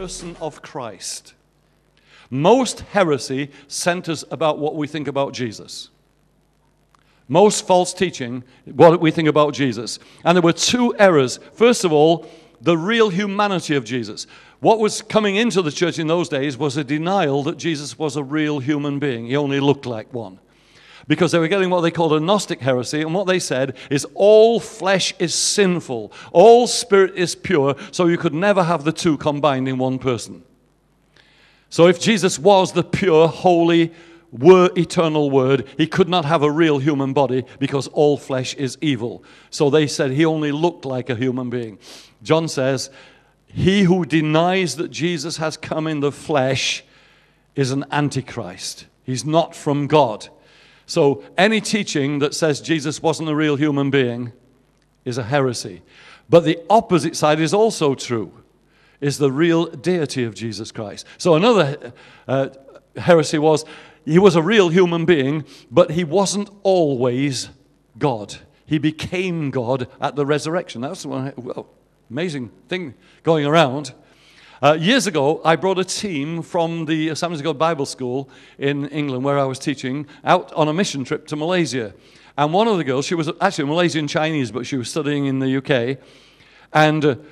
person of Christ. Most heresy centers about what we think about Jesus. Most false teaching, what we think about Jesus. And there were two errors. First of all, the real humanity of Jesus. What was coming into the church in those days was a denial that Jesus was a real human being. He only looked like one. Because they were getting what they called a Gnostic heresy, and what they said is all flesh is sinful, all spirit is pure, so you could never have the two combined in one person. So if Jesus was the pure, holy, eternal Word, he could not have a real human body because all flesh is evil. So they said he only looked like a human being. John says, he who denies that Jesus has come in the flesh is an antichrist. He's not from God. So any teaching that says Jesus wasn't a real human being is a heresy. But the opposite side is also true, is the real deity of Jesus Christ. So another heresy was he was a real human being, but he wasn't always God. He became God at the resurrection. That's one amazing thing going around. Years ago, I brought a team from the Assemblies of God Bible School in England, where I was teaching, out on a mission trip to Malaysia. And one of the girls, she was actually Malaysian Chinese, but she was studying in the UK. And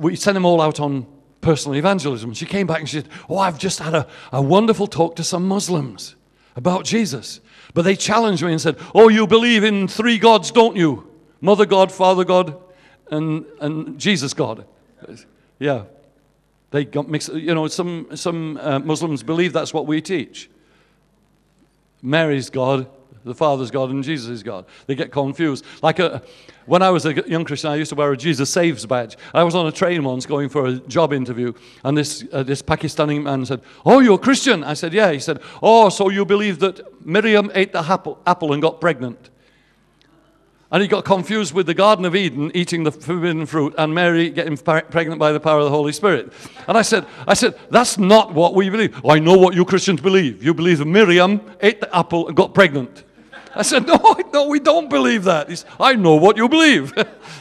we sent them all out on personal evangelism. She came back and she said, oh, I've just had a wonderful talk to some Muslims about Jesus. But they challenged me and said, oh, you believe in three gods, don't you? Mother God, Father God, and Jesus God. Yeah. They got mixed. You know, some Muslims believe that's what we teach. Mary's God, the Father's God, and Jesus is God. They get confused. Like when I was a young Christian, I used to wear a Jesus Saves badge. I was on a train once going for a job interview, and this Pakistani man said, oh, you're a Christian? I said, yeah. He said, oh, so you believe that Miriam ate the apple and got pregnant? And he got confused with the Garden of Eden, eating the forbidden fruit, and Mary getting pregnant by the power of the Holy Spirit. And I said, that's not what we believe. Oh, I know what you Christians believe. You believe that Miriam ate the apple and got pregnant. I said, no, we don't believe that. He said, I know what you believe.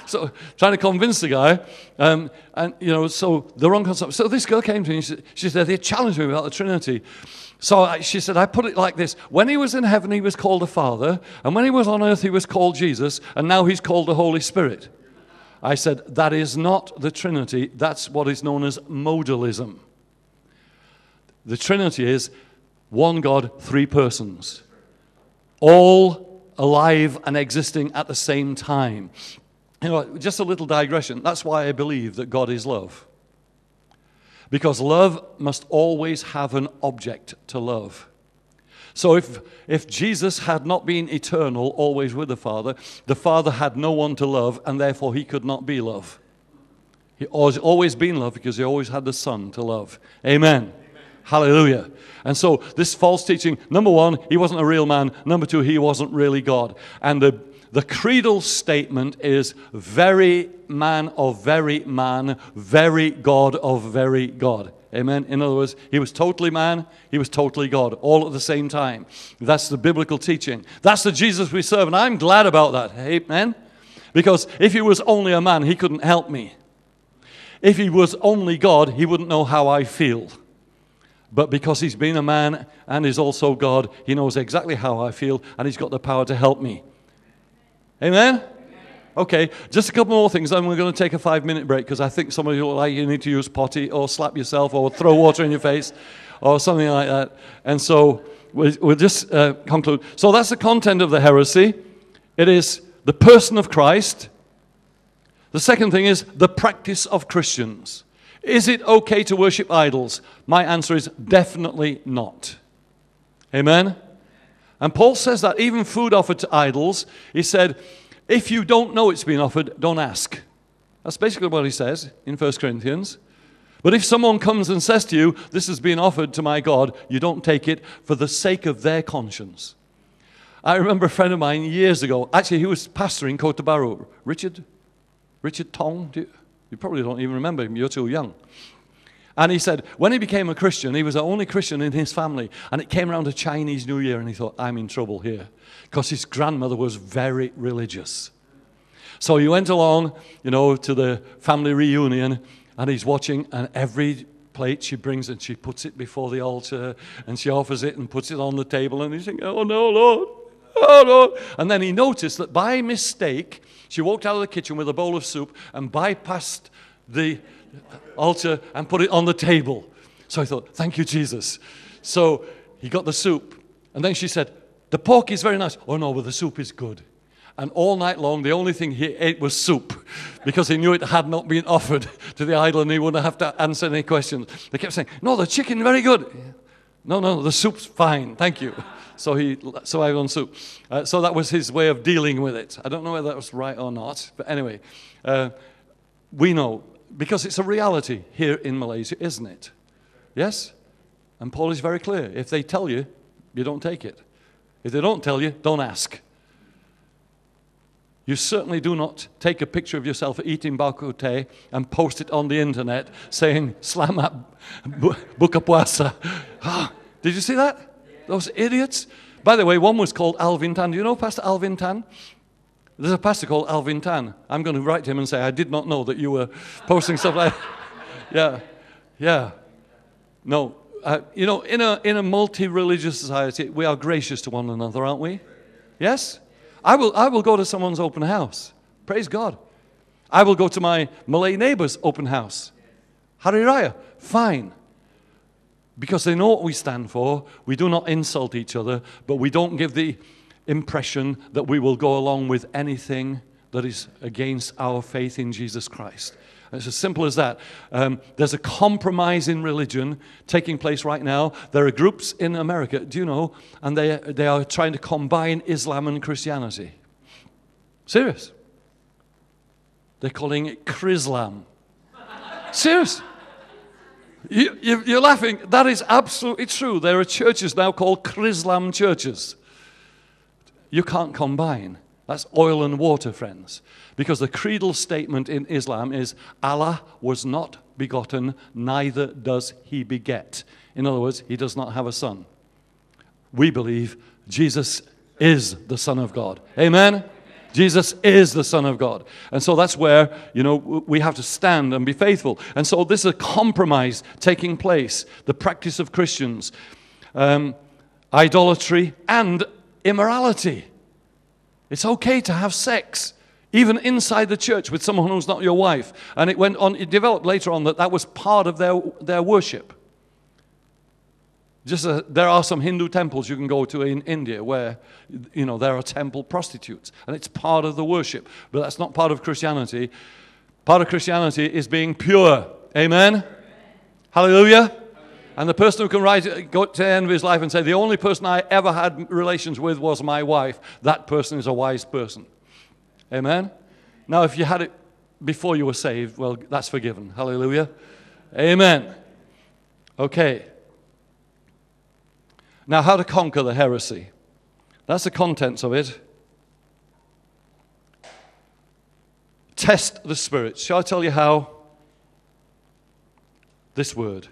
So trying to convince the guy. And, you know, so the wrong concept. So this girl came to me and she said, they challenged me about the Trinity. So she said, I put it like this. When he was in heaven, he was called a Father. And when he was on earth, he was called Jesus. And now he's called the Holy Spirit. I said, that is not the Trinity. That's what is known as modalism. The Trinity is one God, three persons. All alive and existing at the same time. You know, just a little digression. That's why I believe that God is love. Because love must always have an object to love. So if Jesus had not been eternal, always with the Father had no one to love, and therefore he could not be love. He has always been love because he always had the Son to love. Amen. Hallelujah. And so this false teaching, number one, he wasn't a real man. Number two, he wasn't really God. And the creedal statement is very man of very man, very God of very God. Amen? In other words, he was totally man, he was totally God, all at the same time. That's the biblical teaching. That's the Jesus we serve, and I'm glad about that. Amen? Because if he was only a man, he couldn't help me. If he was only God, he wouldn't know how I feel. But because he's been a man and is also God, he knows exactly how I feel, and he's got the power to help me. Amen? Amen? Okay, just a couple more things, then we're going to take a 5-minute break, because I think somebody will like you need to use potty or slap yourself or throw water in your face or something like that. And so we'll just conclude. So that's the content of the heresy. It is the person of Christ. The second thing is the practice of Christians. Is it okay to worship idols? My answer is definitely not. Amen? And Paul says that even food offered to idols, he said, if you don't know it's been offered, don't ask. That's basically what he says in 1 Corinthians. But if someone comes and says to you, this has been offered to my God, you don't take it for the sake of their conscience. I remember a friend of mine years ago, actually he was pastoring Kota Bharu, Richard Tong, you probably don't even remember him, you're too young. And he said, when he became a Christian, he was the only Christian in his family, and it came around to Chinese New Year, and he thought, I'm in trouble here, because his grandmother was very religious. So he went along, you know, to the family reunion, and he's watching, and every plate she brings and she puts it before the altar and she offers it and puts it on the table, and he's thinking, oh no, Lord, oh Lord. And then he noticed that by mistake, she walked out of the kitchen with a bowl of soup and bypassed the altar and put it on the table. So I thought, thank you, Jesus. So he got the soup. And then she said, the pork is very nice. Oh no, but the soup is good. And all night long, the only thing he ate was soup, because he knew it had not been offered to the idol and he wouldn't have to answer any questions. They kept saying, no, the chicken, very good. Yeah. No, no, the soup's fine, thank you. So he survived on soup. So that was his way of dealing with it. I don't know whether that was right or not, but anyway, we know, because it's a reality here in Malaysia, isn't it? Yes? And Paul is very clear. If they tell you, you don't take it. If they don't tell you, don't ask. You certainly do not take a picture of yourself eating bak kut teh and post it on the internet saying, Selamat Bukapuasa. Oh, did you see that? Those idiots. By the way, one was called Alvin Tan. Do you know Pastor Alvin Tan? There's a pastor called Alvin Tan. I'm going to write to him and say, I did not know that you were posting stuff like that. Yeah, yeah. No, you know, in a multi-religious society, we are gracious to one another, aren't we? Yes? I will go to someone's open house. Praise God. I will go to my Malay neighbor's open house. Hari Raya. Fine. Because they know what we stand for. We do not insult each other, but we don't give the impression that we will go along with anything that is against our faith in Jesus Christ. It's as simple as that. There's a compromise in religion taking place right now. There are groups in America, do you know, and they are trying to combine Islam and Christianity. Serious. They're calling it Chrislam. Serious. You're laughing. That is absolutely true. There are churches now called Chrislam churches. You can't combine. That's oil and water, friends. Because the creedal statement in Islam is, Allah was not begotten, neither does he beget. In other words, he does not have a son. We believe Jesus is the Son of God. Amen? Amen. Jesus is the Son of God. And so that's where, you know, we have to stand and be faithful. And so this is a compromise taking place, the practice of Christians, idolatry and immorality. It's okay to have sex, even inside the church with someone who's not your wife. And it went on, it developed later on that that was part of their worship. Just there are some Hindu temples you can go to in India where, you know, there are temple prostitutes. And it's part of the worship. But that's not part of Christianity. Part of Christianity is being pure. Amen? Amen. Hallelujah. And the person who can go to the end of his life and say, the only person I ever had relations with was my wife, that person is a wise person. Amen? Now, if you had it before you were saved, well, that's forgiven. Hallelujah. Amen. Okay. Now, how to conquer the heresy. That's the contents of it. Test the spirit. Shall I tell you how? This word.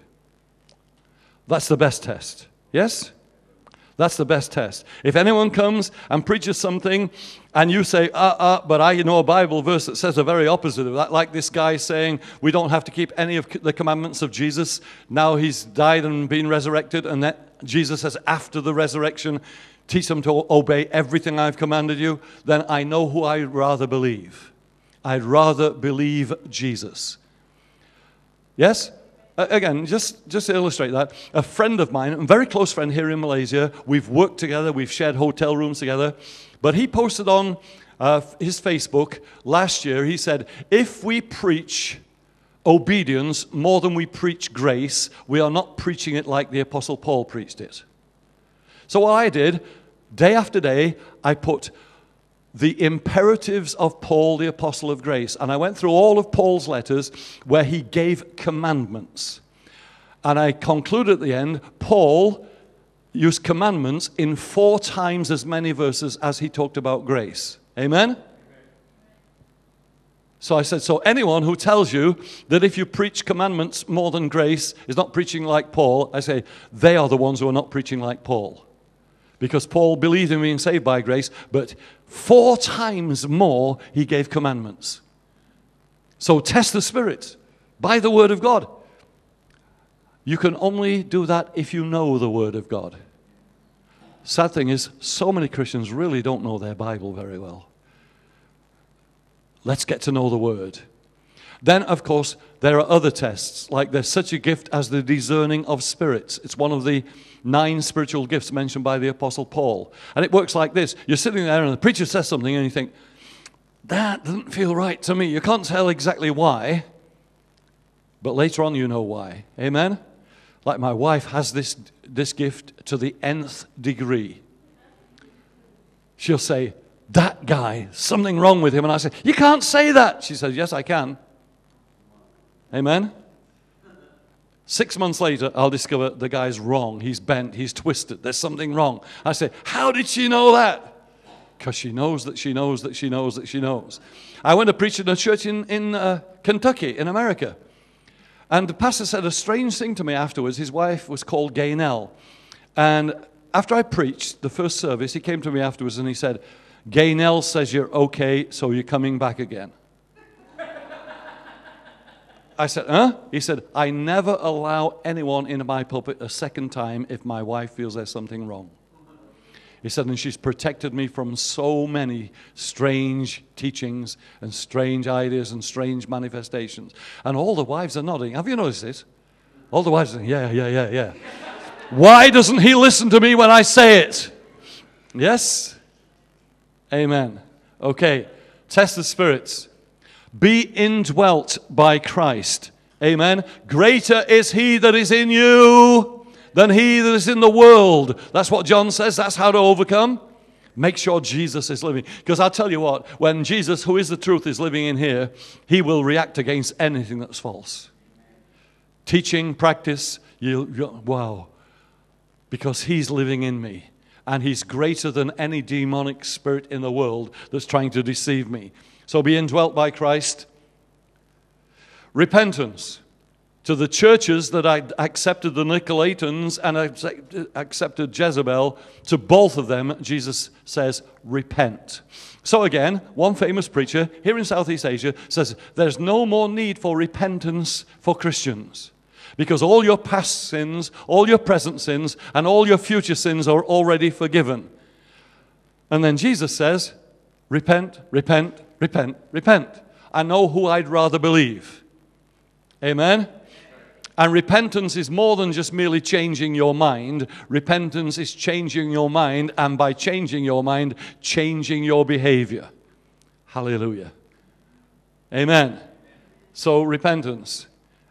That's the best test. Yes? That's the best test. If anyone comes and preaches something and you say, but I know a Bible verse that says the very opposite of that, like this guy saying, we don't have to keep any of the commandments of Jesus. Now he's died and been resurrected, and that Jesus says, after the resurrection, teach them to obey everything I've commanded you. Then I know who I'd rather believe. I'd rather believe Jesus. Yes? Again, just to illustrate that, a friend of mine, a very close friend here in Malaysia, we've worked together, we've shared hotel rooms together, but he posted on his Facebook last year, he said, if we preach obedience more than we preach grace, we are not preaching it like the Apostle Paul preached it. So what I did, day after day, I put the imperatives of Paul, the apostle of grace. And I went through all of Paul's letters where he gave commandments. And I conclude at the end, Paul used commandments in 4 times as many verses as he talked about grace. Amen? So I said, so anyone who tells you that if you preach commandments more than grace is not preaching like Paul, I say, they are the ones who are not preaching like Paul. Because Paul believed in being saved by grace, but 4 times more he gave commandments. So test the spirit by the word of God. You can only do that if you know the Word of God. Sad thing is, so many Christians really don't know their Bible very well. Let's get to know the Word. Then, of course, there are other tests, like there's such a gift as the discerning of spirits. It's one of the 9 spiritual gifts mentioned by the Apostle Paul. And it works like this. You're sitting there and the preacher says something and you think, that doesn't feel right to me. You can't tell exactly why, but later on you know why. Amen? Like my wife has this gift to the nth degree. She'll say, that guy, something wrong with him. And I say, you can't say that. She says, yes, I can. Amen? 6 months later, I'll discover the guy's wrong. He's bent. He's twisted. There's something wrong. I say, how did she know that? Because she knows that she knows that she knows that she knows. I went to preach in a church in Kentucky, in America. And the pastor said a strange thing to me afterwards. His wife was called Gaynell. And after I preached the first service, he came to me afterwards and he said, Gaynell says you're okay, so you're coming back again. I said, huh? He said, I never allow anyone into my pulpit a second time if my wife feels there's something wrong. He said, and she's protected me from so many strange teachings and strange ideas and strange manifestations. And all the wives are nodding. Have you noticed this? All the wives are saying, yeah. Why doesn't he listen to me when I say it? Yes? Amen. Okay. Test the spirits. Be indwelt by Christ. Amen. Greater is he that is in you than he that is in the world. That's what John says. That's how to overcome. Make sure Jesus is living. Because I'll tell you what, when Jesus, who is the truth, is living in here, he will react against anything that's false. Teaching, practice, wow. Because he's living in me. And he's greater than any demonic spirit in the world that's trying to deceive me. So be indwelt by Christ. Repentance. To the churches that I accepted the Nicolaitans and accepted Jezebel, to both of them, Jesus says, repent. So again, one famous preacher here in Southeast Asia says, there's no more need for repentance for Christians. Because all your past sins, all your present sins, and all your future sins are already forgiven. And then Jesus says, repent, repent, repent, repent. I know who I'd rather believe. Amen? And repentance is more than just merely changing your mind. Repentance is changing your mind, and by changing your mind, changing your behavior. Hallelujah. Amen. So repentance.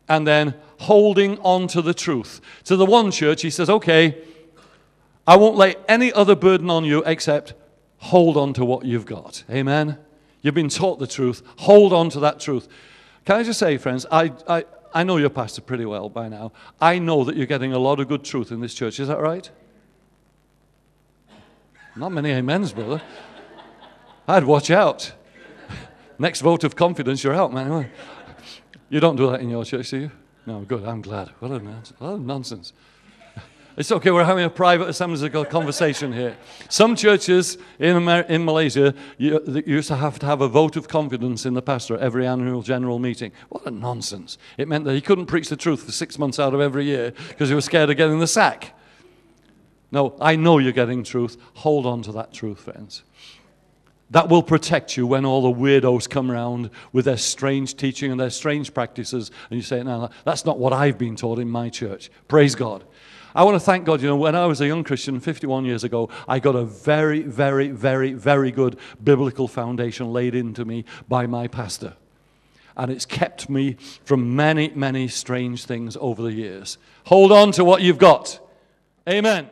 And then holding on to the truth. To the one church, he says, okay, I won't lay any other burden on you except hold on to what you've got. Amen? You've been taught the truth. Hold on to that truth. Can I just say, friends, I know your pastor pretty well by now. I know that you're getting a lot of good truth in this church. Is that right? Not many amens, brother. I'd watch out. Next vote of confidence, you're out, man. You don't do that in your church, do you? No, good, I'm glad. What a nonsense. It's okay, we're having a private Assemblies of God conversation here. Some churches in Malaysia, you used to have a vote of confidence in the pastor every annual general meeting. What a nonsense. It meant that he couldn't preach the truth for 6 months out of every year because he was scared of getting the sack. No, I know you're getting truth. Hold on to that truth, friends. That will protect you when all the weirdos come around with their strange teaching and their strange practices. And you say, no, that's not what I've been taught in my church. Praise God. I want to thank God. You know, when I was a young Christian 51 years ago, I got a very, very, very, very good biblical foundation laid into me by my pastor. And it's kept me from many, many strange things over the years. Hold on to what you've got. Amen.